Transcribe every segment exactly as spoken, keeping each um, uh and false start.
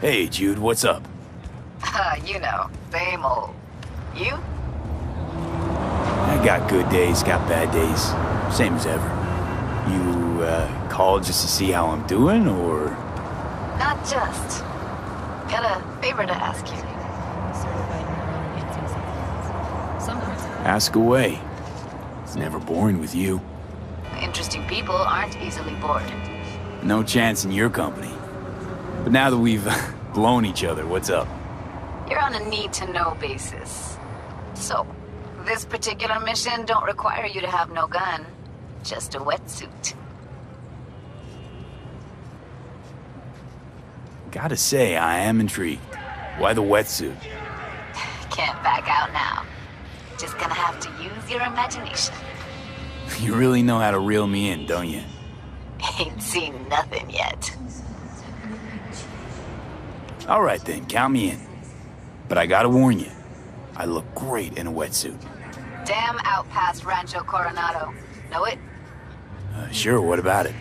Hey, Jude, what's up? Uh, you know, same old. You? I got good days, got bad days. Same as ever. You, uh, called just to see how I'm doing, or...? Not just. Got a favor to ask you. Ask away. It's never boring with you. Interesting people aren't easily bored. No chance in your company. But now that we've blown each other, what's up? You're on a need-to-know basis. So, this particular mission don't require you to have no gun, just a wetsuit. Gotta say, I am intrigued. Why the wetsuit? Can't back out now. Just gonna have to use your imagination. You really know how to reel me in, don't you? Ain't seen nothing yet. All right then, count me in. But I gotta warn you, I look great in a wetsuit. Damn out past Rancho Coronado. Know it? Uh, sure, what about it?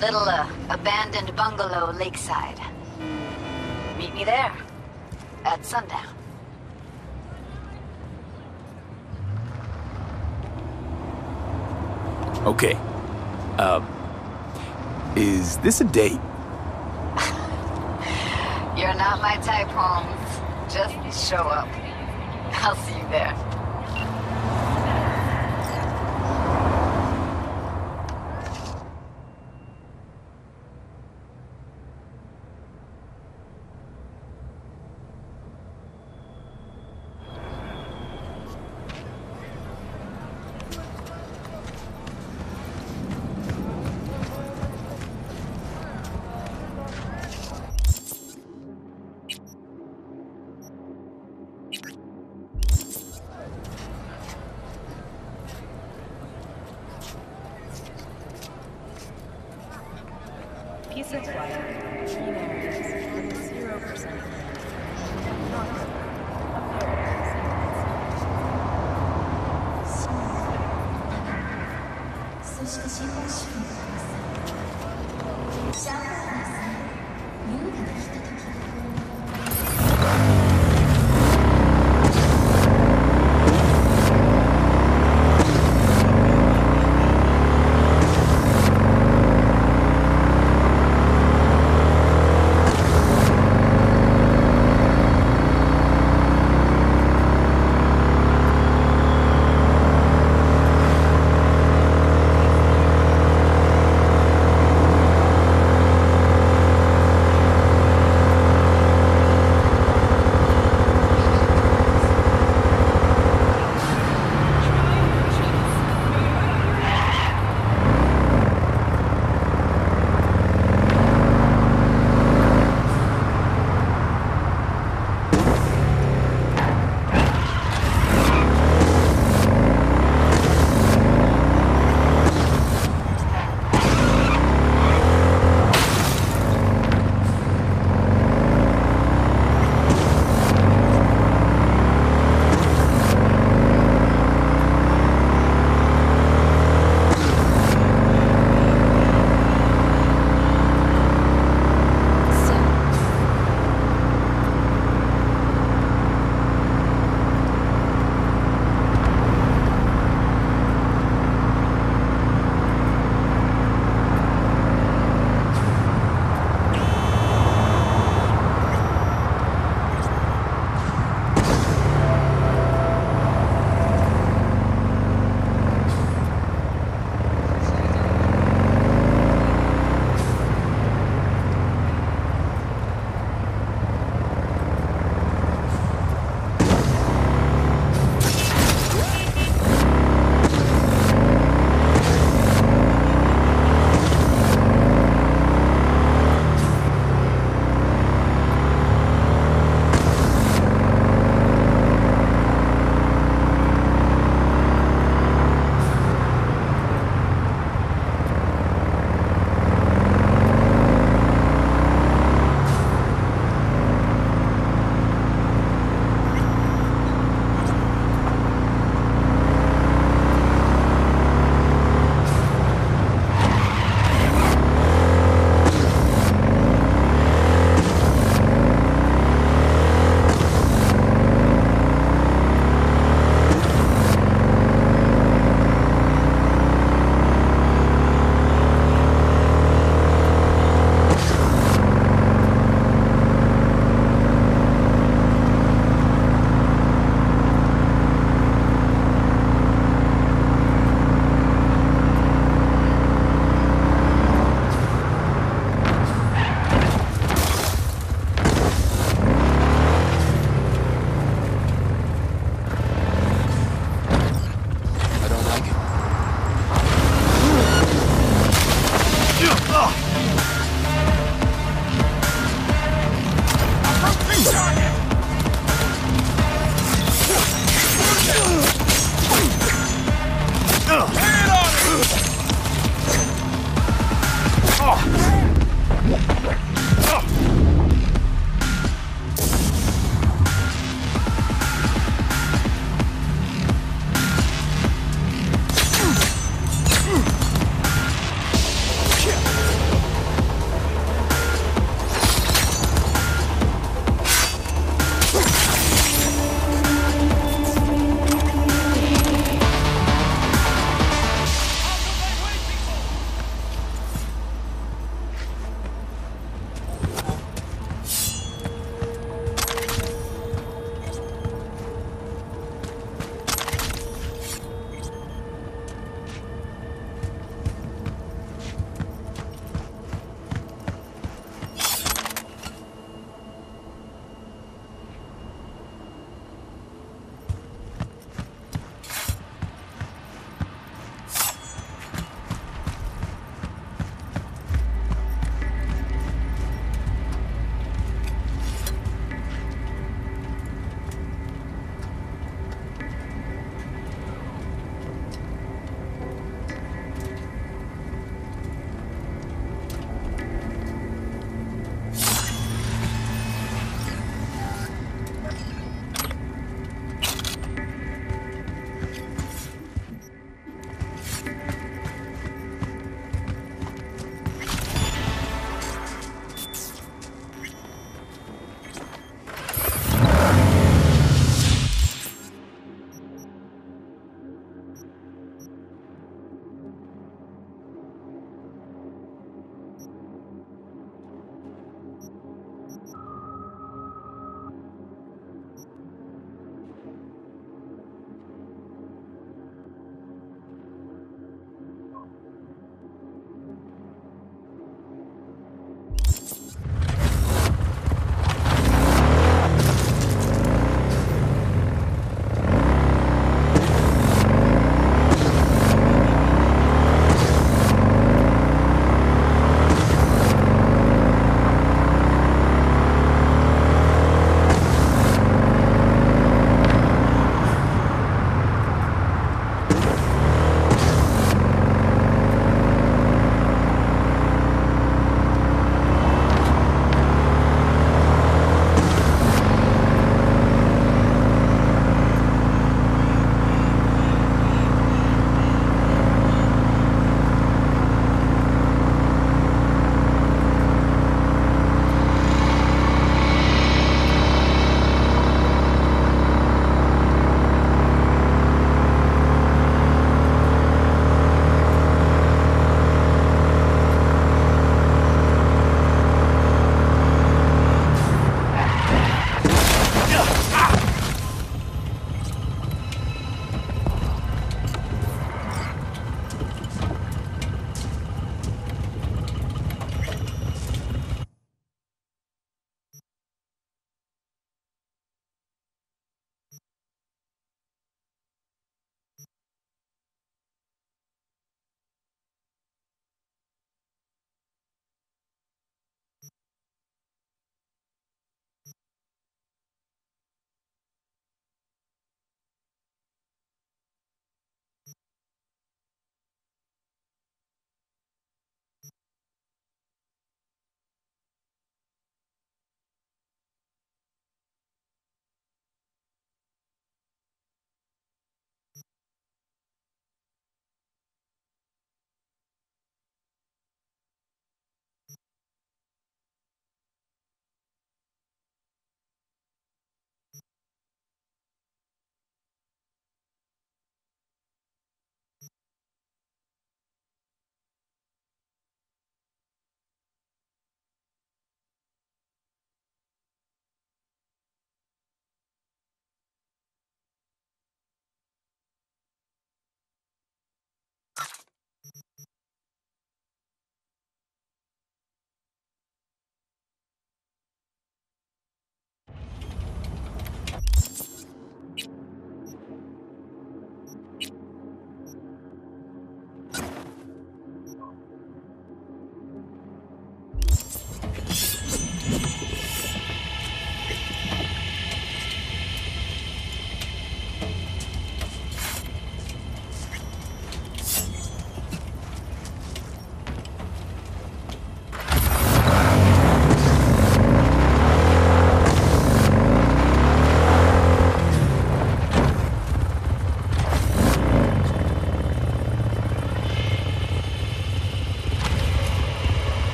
Little, uh, abandoned bungalow lakeside. Meet me there. At sundown. Okay. Uh, is this a date? You're not my type, Holmes. Just show up. I'll see you there.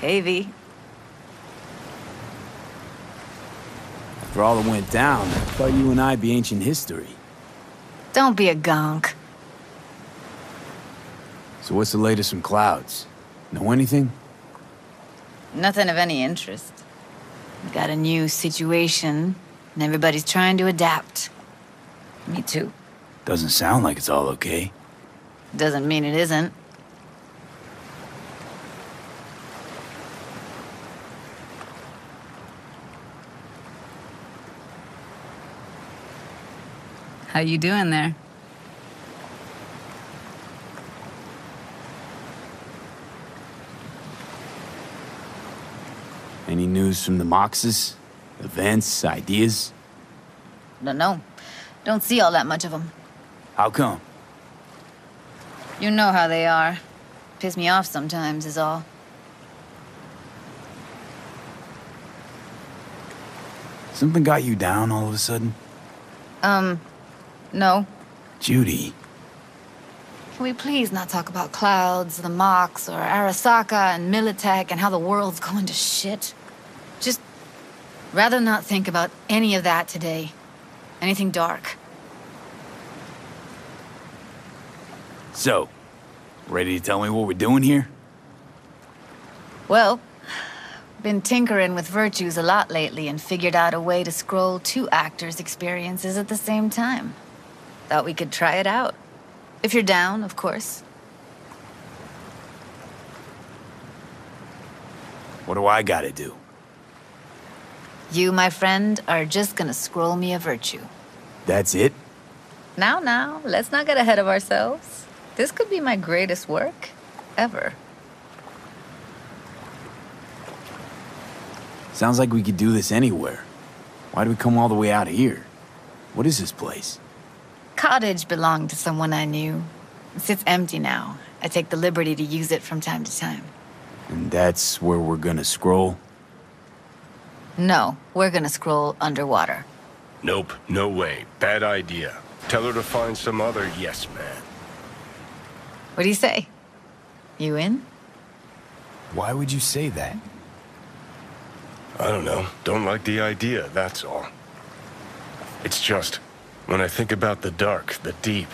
Hey, V. After all that went down, I thought you and I'd be ancient history. Don't be a gonk. So what's the latest from Clouds? Know anything? Nothing of any interest. We've got a new situation, and everybody's trying to adapt. Me too. Doesn't sound like it's all okay. Doesn't mean it isn't. How you doing there? Any news from the Moxes? Events, ideas? Don't know. Don't see all that much of them. How come? You know how they are. Piss me off sometimes is all. Something got you down all of a sudden? Um... No. Judy. Can we please not talk about Clouds, the Mox, or Arasaka and Militech and how the world's going to shit? Just rather not think about any of that today. Anything dark. So, ready to tell me what we're doing here? Well, been tinkering with virtues a lot lately and figured out a way to scroll two actors' experiences at the same time. Thought we could try it out. If you're down, of course. What do I gotta do? You, my friend, are just gonna scroll me a virtue. That's it? Now, now, let's not get ahead of ourselves. This could be my greatest work ever. Sounds like we could do this anywhere. Why do we come all the way out of here? What is this place? Cottage belonged to someone I knew. It sits empty now. I take the liberty to use it from time to time. And that's where we're gonna scroll? No, we're gonna scroll underwater. Nope, no way. Bad idea. Tell her to find some other yes man. What do you say? You in? Why would you say that? I don't know. Don't like the idea, that's all. It's just, when I think about the dark, the deep,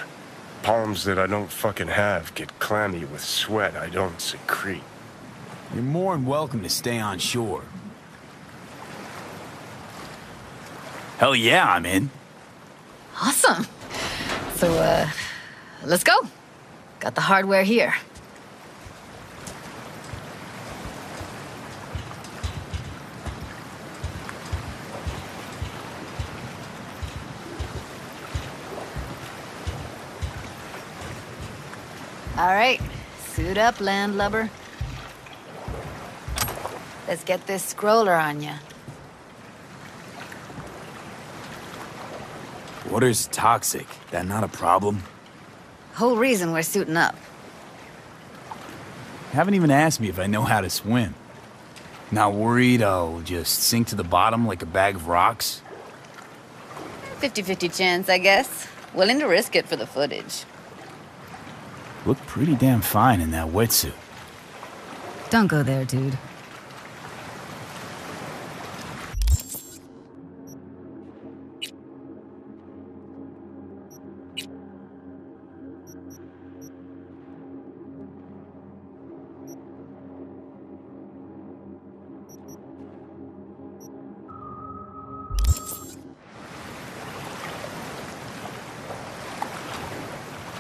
palms that I don't fucking have get clammy with sweat I don't secrete. You're more than welcome to stay on shore. Hell yeah, I'm in. Awesome. So, uh, let's go. Got the hardware here. All right, suit up, landlubber. Let's get this scroller on ya. Water's toxic. That not a problem? Whole reason we're suiting up. You haven't even asked me if I know how to swim. Not worried I'll just sink to the bottom like a bag of rocks? fifty fifty chance, I guess. Willing to risk it for the footage. Look pretty damn fine in that wetsuit. Don't go there, dude.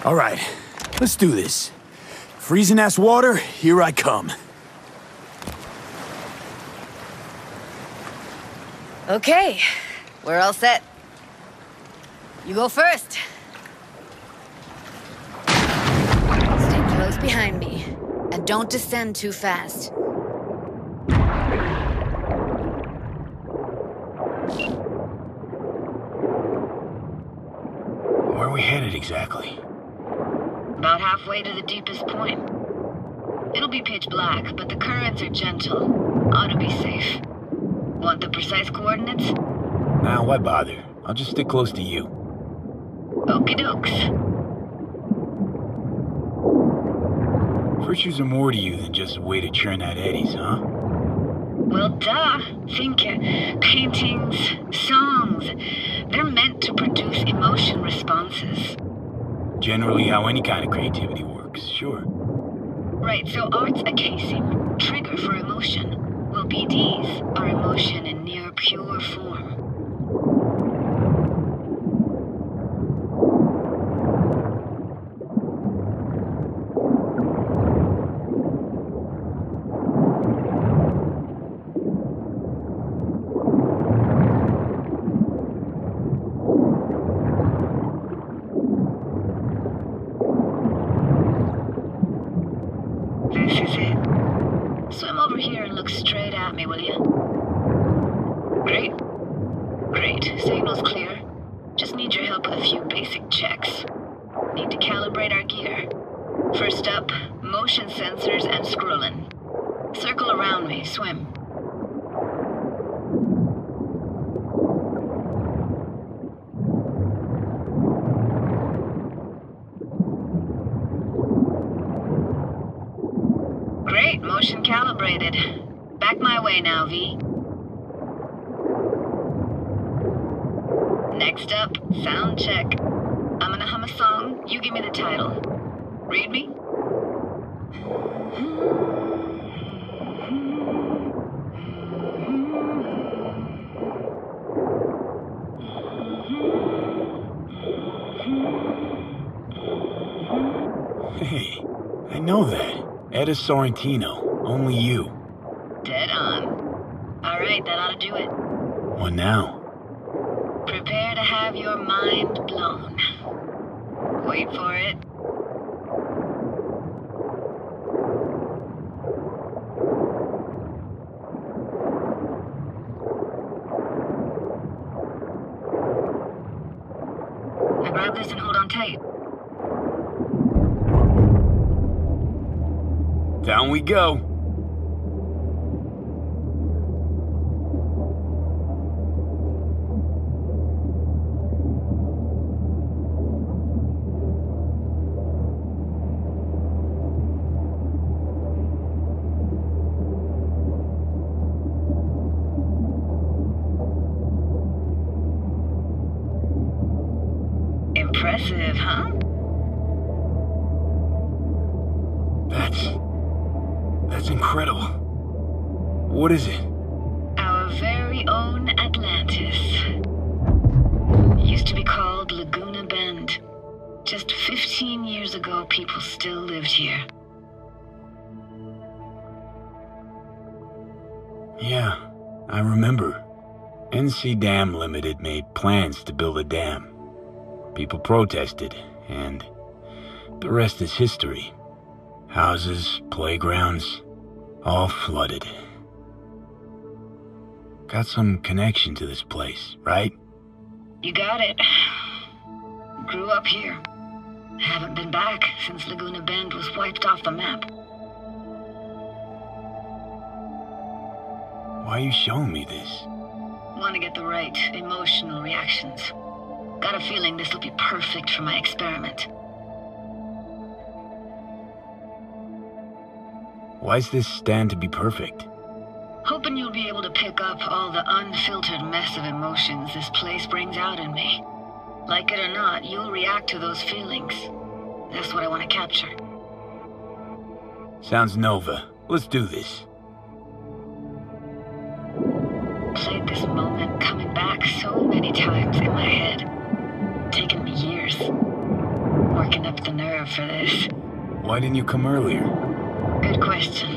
All right, let's do this. Freezing ass water, here I come. Okay, we're all set. You go first. Stay close behind me, and don't descend too fast. Where are we headed exactly? About halfway to the deepest point. It'll be pitch black, but the currents are gentle. Ought to be safe. Want the precise coordinates? Nah, why bother? I'll just stick close to you. Okie dokes. Virtues are more to you than just a way to churn out eddies, huh? Well, duh. Think it. Paintings, songs. They're meant to produce emotion responses. Generally how any kind of creativity works, sure. Right, so art's a casing. Trigger for emotion. Well, B Ds are emotion in near pure form. This is it. Swim over here and look straight at me, will you? Great. Great. Signal's clear. Just need your help with a few basic checks. Need to calibrate our gear. First up, motion sensors and scrolling. Circle around me. Swim. Motion calibrated. Back my way now, V. Next up, sound check. I'm gonna hum a song, you give me the title. Read me? Hey, I know that. Edda Sorrentino, only you. Dead on. All right, that ought to do it. What now? Prepare to have your mind blown. Wait for it. Now grab this and hold on tight. Down we go. Impressive, huh? That's... That's incredible. What is it? Our very own Atlantis. Used to be called Laguna Bend. Just fifteen years ago, people still lived here. Yeah, I remember. N C Dam Limited made plans to build a dam. People protested, and the rest is history. Houses, playgrounds, all flooded. Got some connection to this place, right? You got it. Grew up here. Haven't been back since Laguna Bend was wiped off the map. Why are you showing me this? Want to get the right emotional reactions. Got a feeling this will be perfect for my experiment. Why does this stand to be perfect? Hoping you'll be able to pick up all the unfiltered mess of emotions this place brings out in me. Like it or not, you'll react to those feelings. That's what I want to capture. Sounds Nova. Let's do this. Played this moment coming back so many times in my head. Taken me years. working up the nerve for this. Why didn't you come earlier? Good question.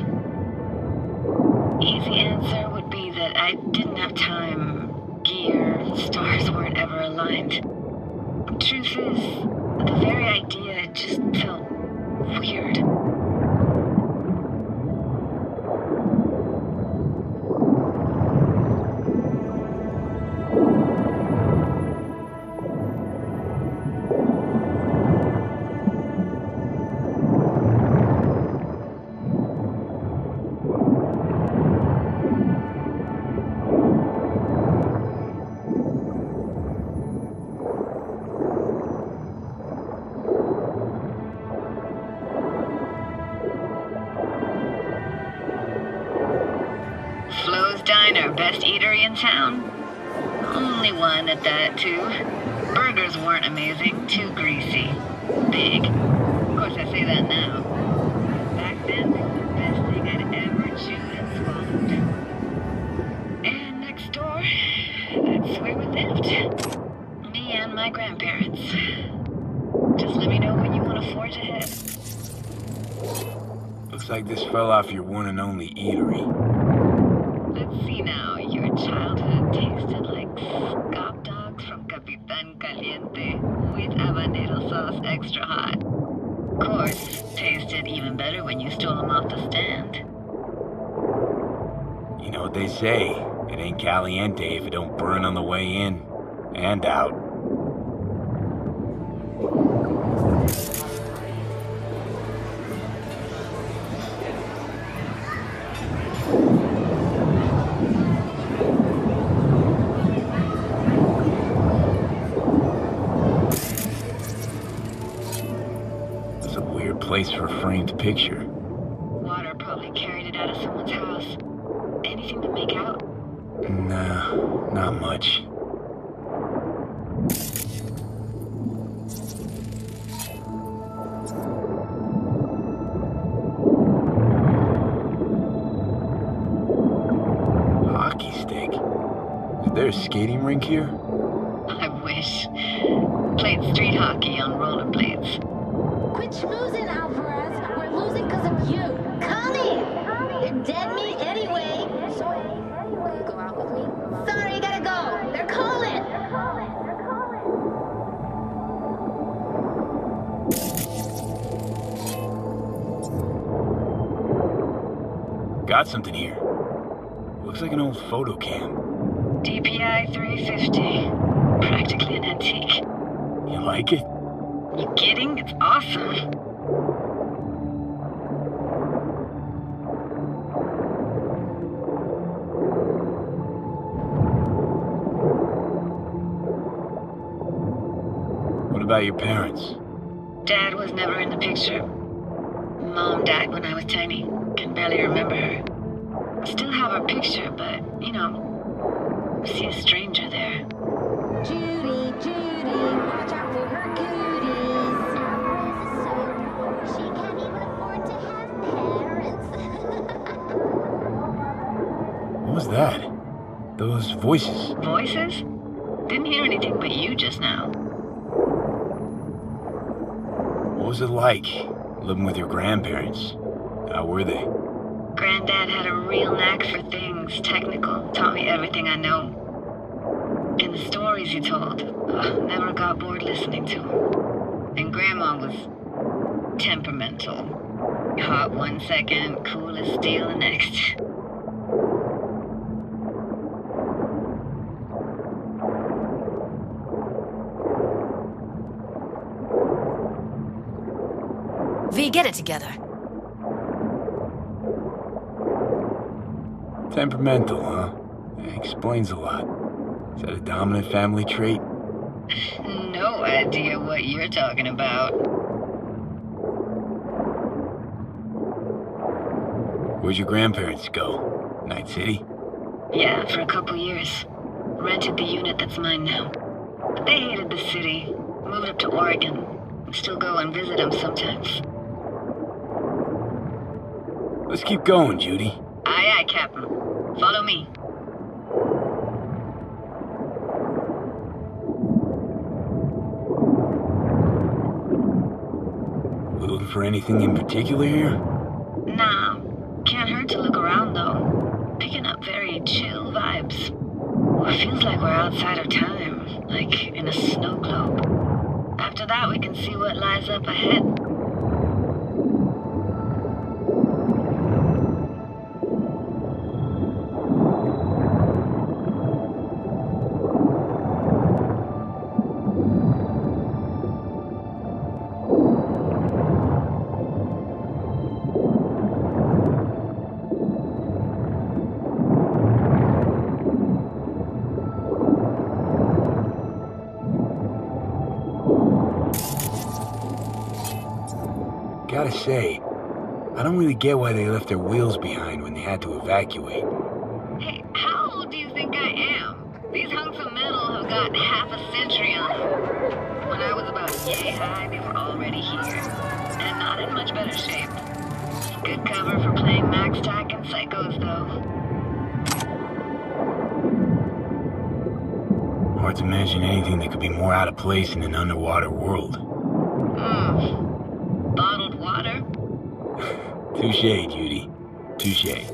Easy answer would be that I didn't have time. Gear, stars weren't ever aligned. Truth is, the very idea just felt weird. Best eatery in town? Only one at that, too. Burgers weren't amazing, too greasy. Big. Of course I say that now. Back then, they were the best thing I'd ever chewed and swallowed. And next door, that's where we lived. Me and my grandparents. Just let me know when you want to forge ahead. Looks like this fell off your one and only eatery. Let's see now, your childhood tasted like scop dogs from Capitan Caliente with habanero sauce extra hot. Of course, tasted even better when you stole them off the stand. You know what they say, it ain't caliente if it don't burn on the way in and out. Place for a framed picture. Water probably carried it out of someone's house. Anything to make out? Nah, not much. Hockey stick. Is there a skating rink here? I wish. Played street hockey on rollerblades. Quit schmoozing, Alvarez. We're losing because of you. Come in. You're dead meat anyway. You go out with me. Sorry, you gotta go. They're calling. They're calling. They're calling. Got something here. Looks like an old photo cam. D P I three fifty. Practically an antique. You like it? You kidding? It's awesome. What about your parents? Dad was never in the picture. Mom died when I was tiny. Can barely remember her. Still have her picture, but, you know, see a stranger there. Judy, Judy, watch out for her goodies. What was that? Those voices. Voices? Didn't hear anything but you just now. What was it like, living with your grandparents? How were they? Granddad had a real knack for things, technical. Taught me everything I know. And the stories he told, ugh, never got bored listening to him. And Grandma was temperamental. Hot one second, cool as steel the next. V, get it together. Temperamental, huh? That explains a lot. Is that a dominant family trait? No idea what you're talking about. Where'd your grandparents go? Night City? Yeah, for a couple years. Rented the unit that's mine now. But they hated the city. Moved up to Oregon. Still go and visit them sometimes. Let's keep going, Judy. Aye, aye, Captain. Follow me. Looking for anything in particular here? Nah. Can't hurt to look around, though. Picking up very chill vibes. Well, it feels like we're outside of time, like in a snow globe. After that, we can see what lies up ahead. Gotta say, I don't really get why they left their wheels behind when they had to evacuate. Hey, how old do you think I am? These hunks of metal have got half a century on them. When I was about yay high, they were already here, and not in much better shape. Good cover for playing Max Tack and Psychos, though. Hard to imagine anything that could be more out of place in an underwater world. Hmm. Bottled water. Touché, Judy. Touché.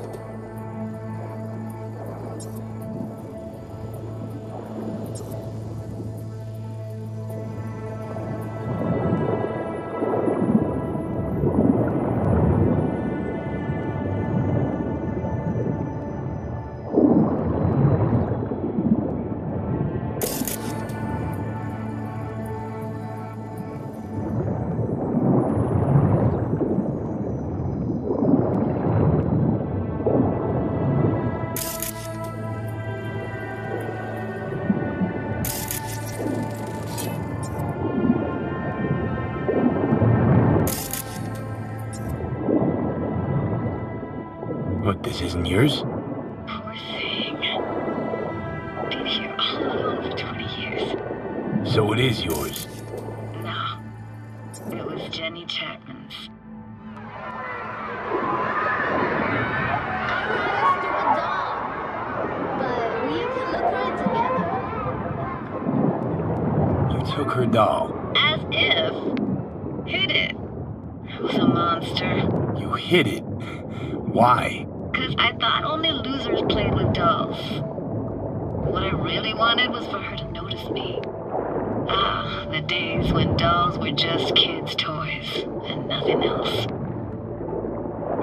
This isn't yours? Poor thing. Been here all alone for twenty years. So it is yours? No. It was Jenny Chapman's. I was after a doll, but we can look right together. You took her doll? As if. Hid it. I was a monster. You hid it? Why? Because I thought only losers played with dolls. What I really wanted was for her to notice me. Ah, the days when dolls were just kids' toys and nothing else. I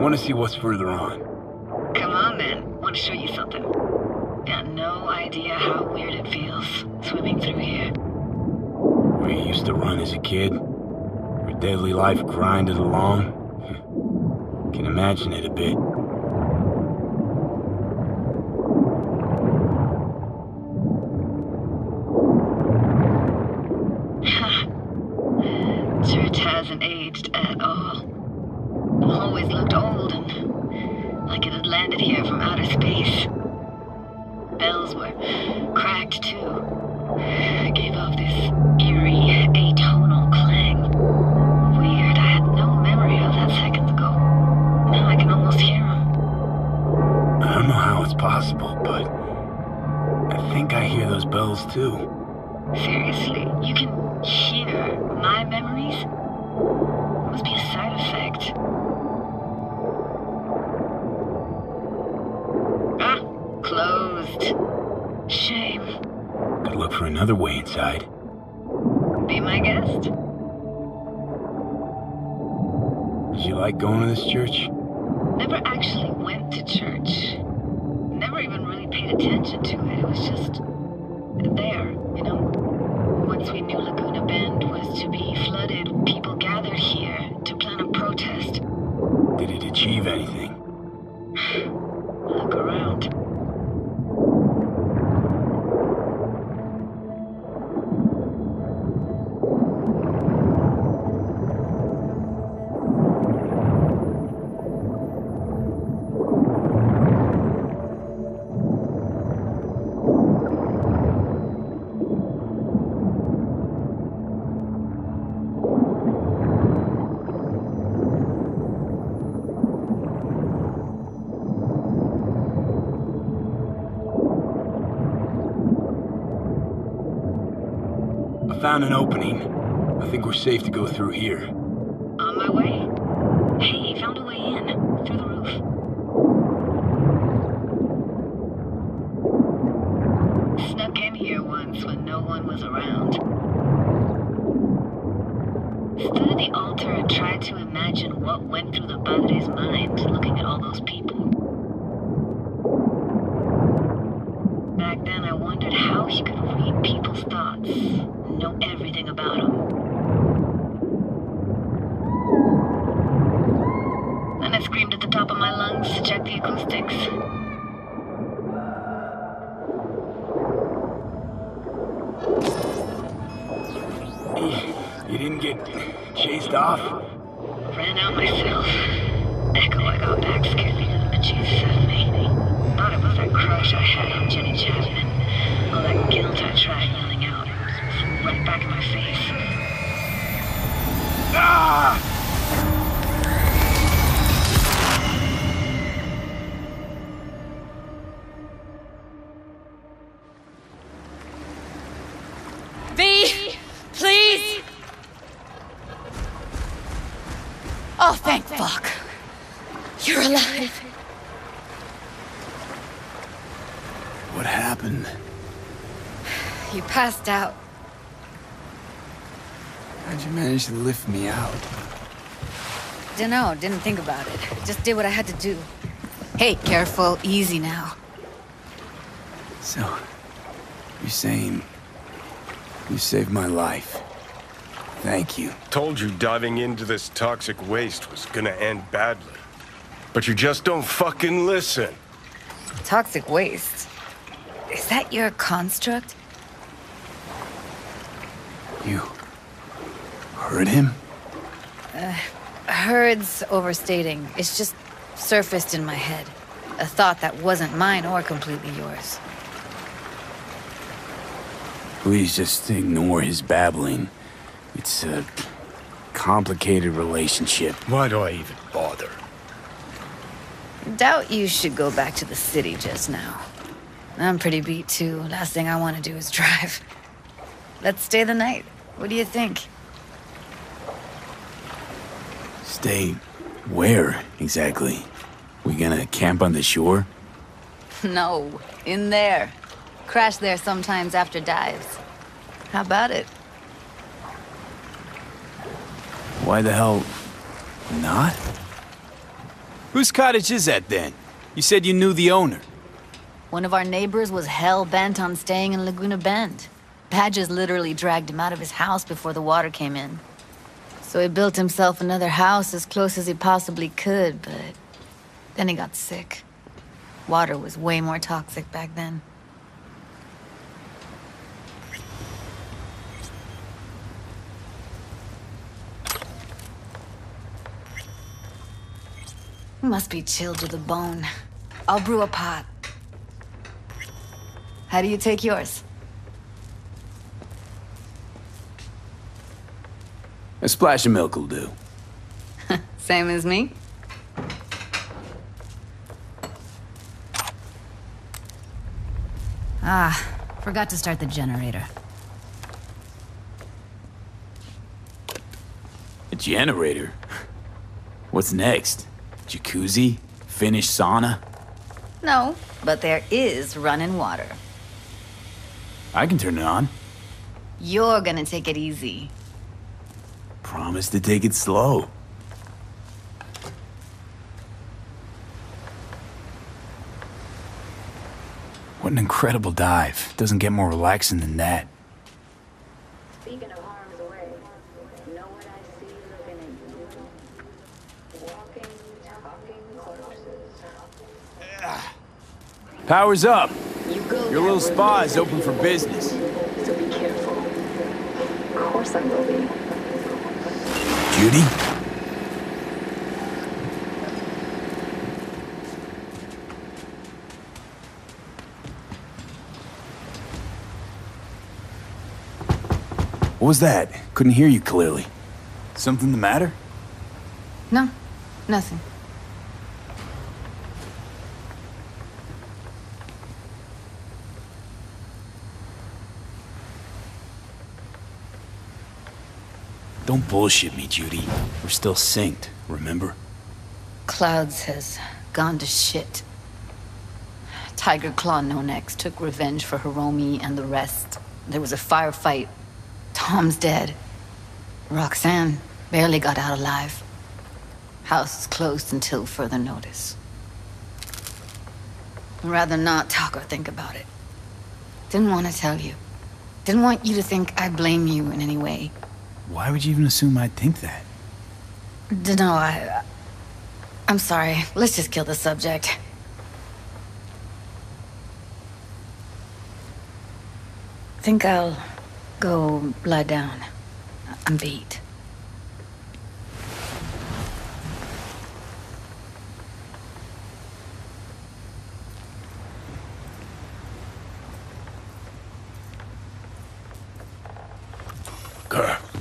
want to see what's further on. Come on, then. Want to show you something. Got no idea how weird it feels, swimming through here. Where you used to run as a kid, where daily life grinded along. Can imagine it a bit. Too. Seriously, you can hear my memories? It must be a side effect. Ah, closed. Shame. Could look for another way inside. Be my guest. Did you like going to this church? Never actually went to church. Never even really paid attention to it. It was just... there, you know. Once we knew Laguna Bend was to be flooded, people gathered here to plan a protest. Did it achieve anything? Look around. Found an opening. I think we're safe to go through here. On my way. Hey, found a way in. Through the roof. Snuck in here once when no one was around. Stood at the altar and tried to imagine what went through the padre's mind looking at all those people. Back then I wondered how he could read people's thoughts, know everything about them. Then I screamed at the top of my lungs to check the acoustics. You didn't get chased off? Ran out myself. Echo I got back scared me to the bejesus out of me. Thought it was that crush I had on Jenny Chapman. All that guilt I tried yelling out was right back in my face. Ah! V, please! Oh, thank fuck. You're alive. What happened? You passed out. How'd you manage to lift me out? Dunno, didn't think about it. Just did what I had to do. Hey, careful, easy now. So, you're saying you saved my life. Thank you. Told you diving into this toxic waste was gonna end badly. But you just don't fucking listen. Toxic waste? Is that your construct? You heard him? Uh, heard's overstating. It's just surfaced in my head. A thought that wasn't mine or completely yours. Please just ignore his babbling. It's a complicated relationship. Why do I even bother? Doubt you should go back to the city just now. I'm pretty beat, too. Last thing I want to do is drive. Let's stay the night. What do you think? Stay where, exactly? We gonna camp on the shore? No, in there. Crash there sometimes after dives. How about it? Why the hell not? Whose cottage is that, then? You said you knew the owner. One of our neighbors was hell-bent on staying in Laguna Bend. Badges literally dragged him out of his house before the water came in. So he built himself another house as close as he possibly could, but then he got sick. Water was way more toxic back then. Must be chilled to the bone. I'll brew a pot. How do you take yours? A splash of milk will do. Same as me. Ah, forgot to start the generator. A generator? What's next? Jacuzzi? Finished sauna? No, but there is running water. I can turn it on. You're gonna take it easy. Promise to take it slow. What an incredible dive. Doesn't get more relaxing than that. Speaking of harm's way, know what I see looking at you? Walking, talking corpses. Power's up. Your little spa is open for business. So be careful. Of course I will be. Judy? What was that? Couldn't hear you clearly. Something the matter? No, nothing. Don't bullshit me, Judy. We're still synced, remember? Clouds has gone to shit. Tiger Claw No-Nex took revenge for Hiromi and the rest. There was a firefight. Tom's dead. Roxanne barely got out alive. House is closed until further notice. I'd rather not talk or think about it. Didn't want to tell you. Didn't want you to think I blame you in any way. Why would you even assume I'd think that? Dunno, I... I'm sorry. Let's just kill the subject. Think I'll go lie down. I'm beat.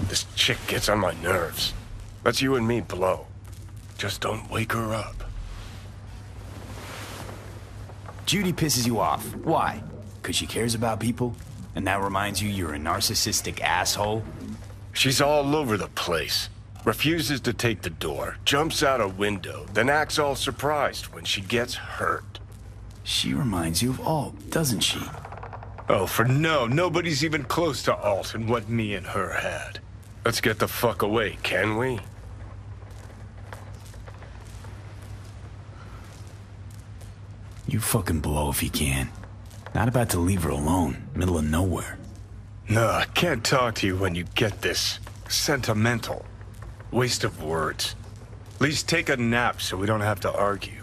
This chick gets on my nerves. Let's you and me blow. Just don't wake her up. Judy pisses you off. Why? Because she cares about people? And that reminds you you're a narcissistic asshole? She's all over the place. Refuses to take the door, jumps out a window, then acts all surprised when she gets hurt. She reminds you of Alt, doesn't she? Oh, for no, nobody's even close to Alt and what me and her had. Let's get the fuck away, can we? You fucking blow if you can. Not about to leave her alone, middle of nowhere. No, I can't talk to you when you get this sentimental. Waste of words. At least take a nap so we don't have to argue.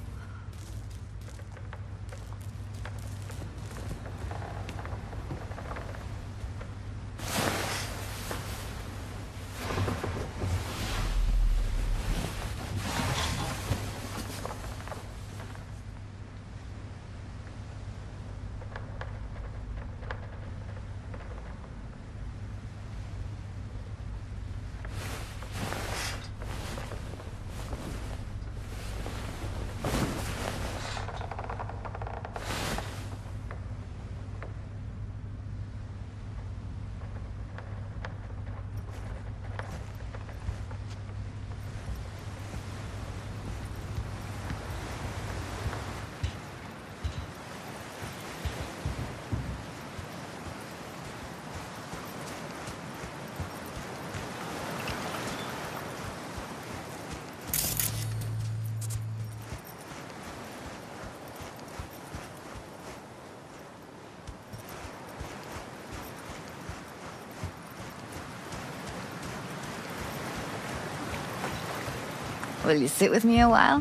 Will you sit with me a while?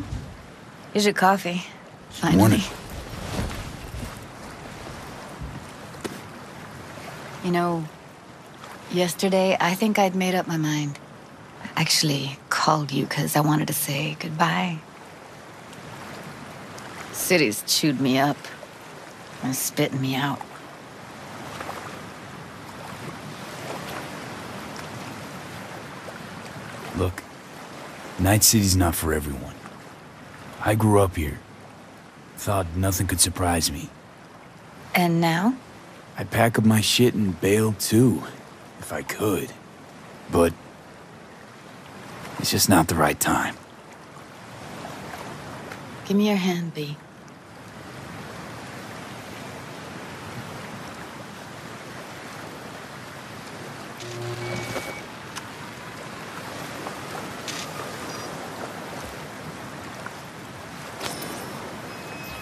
Here's your coffee. Finally. Morning. You know, yesterday I think I'd made up my mind. I actually called you because I wanted to say goodbye. City's chewed me up and spitting me out. Look. Night City's not for everyone. I grew up here. Thought nothing could surprise me. And now? I pack up my shit and bail too, if I could. But it's just not the right time. Give me your hand, B.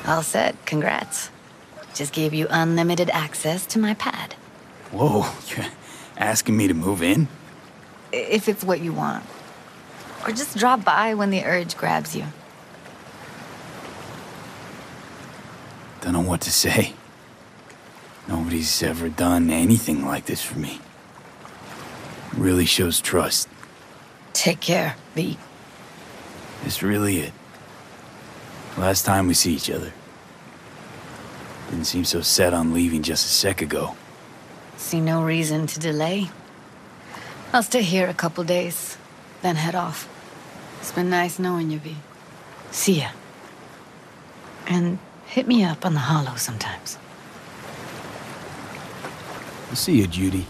All set, congrats. Just gave you unlimited access to my pad. Whoa, you're asking me to move in? If it's what you want. Or just drop by when the urge grabs you. Don't know what to say. Nobody's ever done anything like this for me. It really shows trust. Take care, B. It's really it. Last time we see each other. Didn't seem so set on leaving just a sec ago. See no reason to delay. I'll stay here a couple days, then head off. It's been nice knowing you, V. See ya. And hit me up on the Hollow sometimes. See ya, Judy.